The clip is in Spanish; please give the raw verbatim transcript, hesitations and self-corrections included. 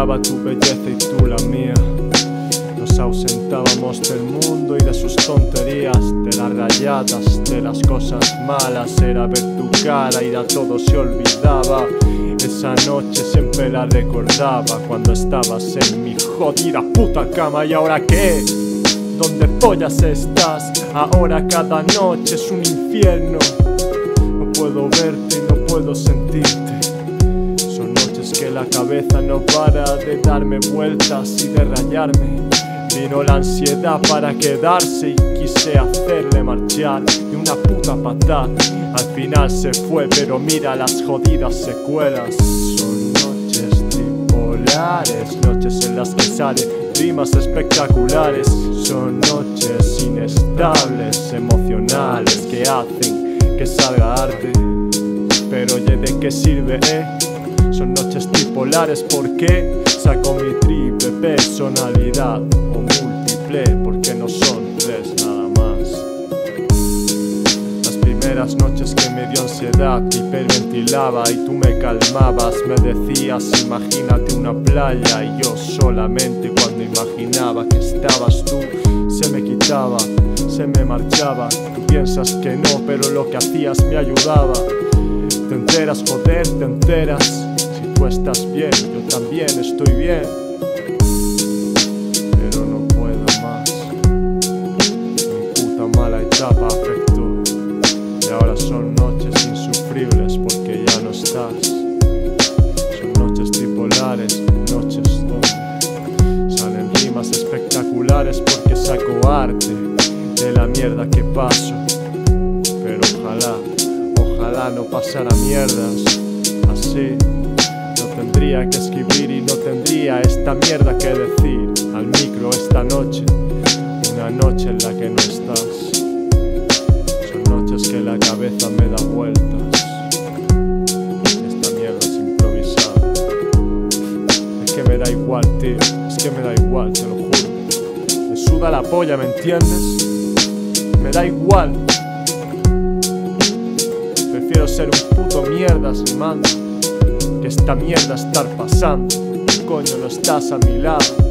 Gritaba tu belleza y tú la mía. Nos ausentábamos del mundo y de sus tonterías, de las rayadas, de las cosas malas. Era ver tu cara y de todo se olvidaba. Esa noche siempre la recordaba, cuando estabas en mi jodida puta cama. ¿Y ahora qué? ¿Dónde pollas estás? Ahora cada noche es un infierno. No puedo verte y no puedo sentirte. Son noches que la cabeza no para de darme vueltas y de rayarme. Vino la ansiedad para quedarse y quise hacerle marchar de una puta patada. Al final se fue, pero mira las jodidas secuelas. Son noches tripolares, noches en las que salen rimas espectaculares. Son noches inestables, emocionales, que hacen que salga arte. Pero oye, ¿de qué sirve, eh? Son noches tripolares, ¿por qué? Saco mi triple personalidad o múltiple, porque no son tres nada más. Las primeras noches que me dio ansiedad, hiperventilaba y tú me calmabas. Me decías, imagínate una playa, y yo solamente cuando imaginaba que estabas tú, se me quitaba, se me marchaba. Tú piensas que no, pero lo que hacías me ayudaba. Te enteras, joder, te enteras. Tú estás bien, yo también estoy bien, pero no puedo más. Mi puta mala etapa afectó, y ahora son noches insufribles porque ya no estás. Son noches tripolares, noches donde salen rimas espectaculares porque saco arte de la mierda que paso. Pero ojalá, ojalá no pasara mierdas así. Tendría que escribir y no tendría esta mierda que decir al micro esta noche, una noche en la que no estás. Son noches que la cabeza me da vueltas. Esta mierda es improvisada. Es que me da igual, tío, es que me da igual, te lo juro. Me suda la polla, ¿me entiendes? Me da igual. Prefiero ser un puto mierda sin mando que esta mierda estar pasando. Coño, no estás a mi lado.